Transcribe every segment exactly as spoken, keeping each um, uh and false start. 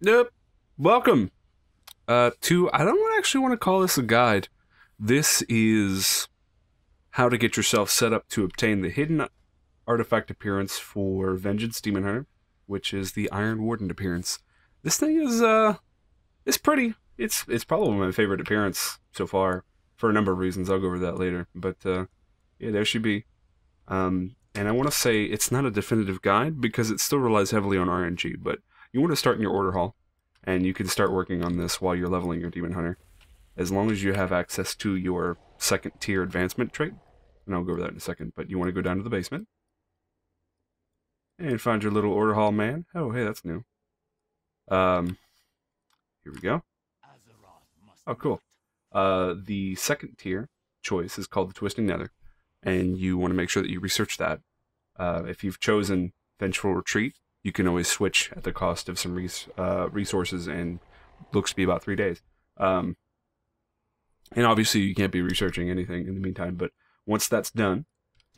Nope. Welcome uh, to, I don't actually want to call this a guide. This is how to get yourself set up to obtain the hidden artifact appearance for Vengeance Demon Hunter, which is the Iron Warden appearance. This thing is, uh, it's pretty. It's it's probably my favorite appearance so far for a number of reasons. I'll go over that later. But, uh, yeah, there she be. Um, and I want to say it's not a definitive guide because it still relies heavily on R N G, but you want to start in your order hall, and you can start working on this while you're leveling your Demon Hunter, as long as you have access to your second tier advancement trait. And I'll go over that in a second, but you want to go down to the basement and find your little order hall man. Oh, hey, that's new. Um, here we go. Oh, cool. Uh, the second tier choice is called the Twisting Nether, and you want to make sure that you research that. Uh, if you've chosen Vengeful Retreat, you can always switch at the cost of some res uh, resources, and looks to be about three days. Um, and obviously you can't be researching anything in the meantime, but once that's done,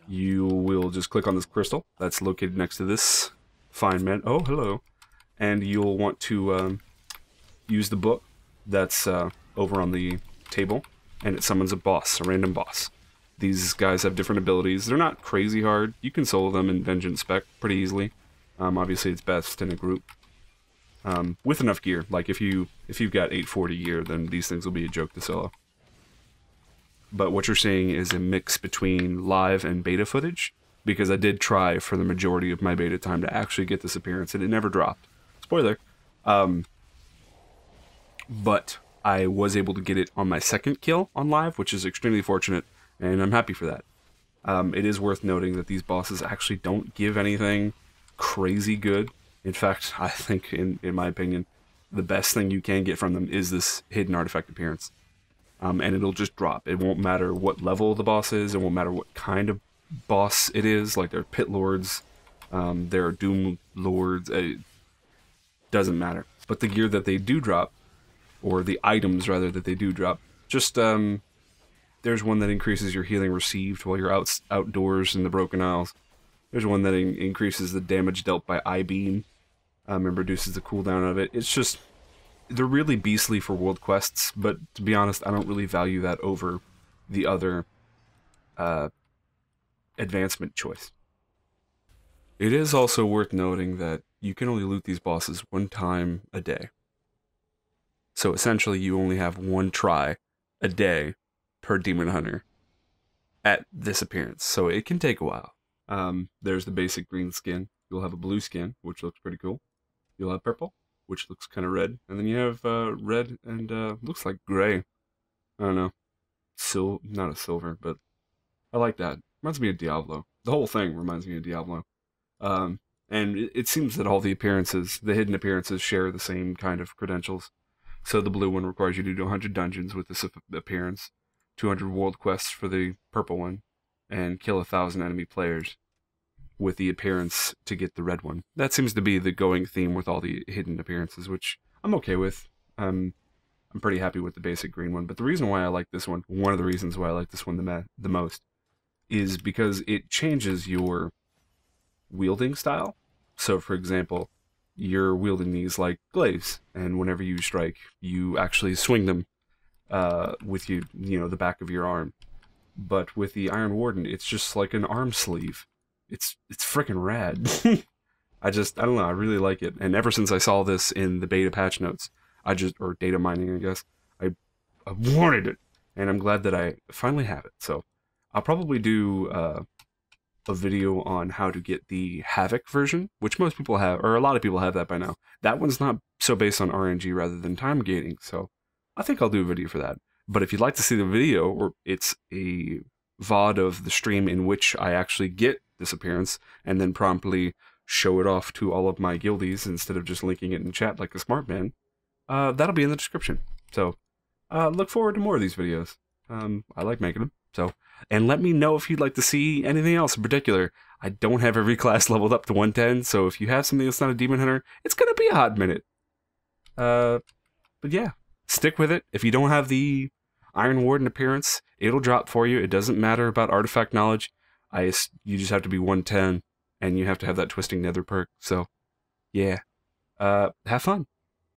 you will just click on this crystal that's located next to this fine man. Oh, hello. And you'll want to um, use the book that's uh, over on the table, and it summons a boss, a random boss. These guys have different abilities. They're not crazy hard. You can solo them in Vengeance Spec pretty easily. Um, obviously, it's best in a group um, with enough gear. Like if you if you've got eight forty gear, then these things will be a joke to solo. But what you're seeing is a mix between live and beta footage, because I did try for the majority of my beta time to actually get this appearance, and it never dropped. Spoiler. Um, but I was able to get it on my second kill on live, which is extremely fortunate, and I'm happy for that. Um, it is worth noting that these bosses actually don't give anything crazy good. In fact, I think, in, in my opinion, the best thing you can get from them is this hidden artifact appearance. Um, and it'll just drop. It won't matter what level the boss is. It won't matter what kind of boss it is. Like, they're pit lords, um, they're doom lords. It doesn't matter. But the gear that they do drop, or the items rather that they do drop, just um, there's one that increases your healing received while you're out outdoors in the Broken Isles. There's one that in increases the damage dealt by Eye Beam, um, and reduces the cooldown of it. It's just, they're really beastly for world quests, but to be honest, I don't really value that over the other uh, advancement choice. It is also worth noting that you can only loot these bosses one time a day. So essentially, you only have one try a day per Demon Hunter at this appearance, so it can take a while. Um, there's the basic green skin. You'll have a blue skin, which looks pretty cool. You'll have purple, which looks kind of red, and then you have uh, red and uh, looks like gray. I don't know, sil not a silver, but I like that. Reminds me of Diablo. The whole thing reminds me of Diablo. Um, and it, it seems that all the appearances, the hidden appearances, share the same kind of credentials. So the blue one requires you to do one hundred dungeons with this appearance, two hundred world quests for the purple one, and kill a thousand enemy players with the appearance to get the red one. That seems to be the going theme with all the hidden appearances, which I'm okay with. Um, I'm pretty happy with the basic green one, but the reason why I like this one, one of the reasons why I like this one the, the most, is because it changes your wielding style. So, for example, you're wielding these like glaives, and whenever you strike, you actually swing them uh, with you, you know, the back of your arm. But with the Iron Warden, it's just like an arm sleeve. It's it's freaking rad. I just, I don't know, I really like it. And ever since I saw this in the beta patch notes, I just, or data mining, I guess, I, I wanted it. And I'm glad that I finally have it. So I'll probably do uh, a video on how to get the Havoc version, which most people have, or a lot of people have that by now. That one's not so based on R N G rather than time gating, so I think I'll do a video for that. But if you'd like to see the video, or it's a V O D of the stream in which I actually get this appearance, and then promptly show it off to all of my guildies instead of just linking it in chat like a smart man, uh, that'll be in the description. So, uh, look forward to more of these videos. Um, I like making them. So, and let me know if you'd like to see anything else in particular. I don't have every class leveled up to one ten, so if you have something that's not a Demon Hunter, it's gonna be a hot minute. Uh, but yeah, stick with it. If you don't have the Iron Warden appearance, it'll drop for you. It doesn't matter about artifact knowledge. I, you just have to be one ten, and you have to have that Twisting Nether perk, so, yeah. Uh, have fun.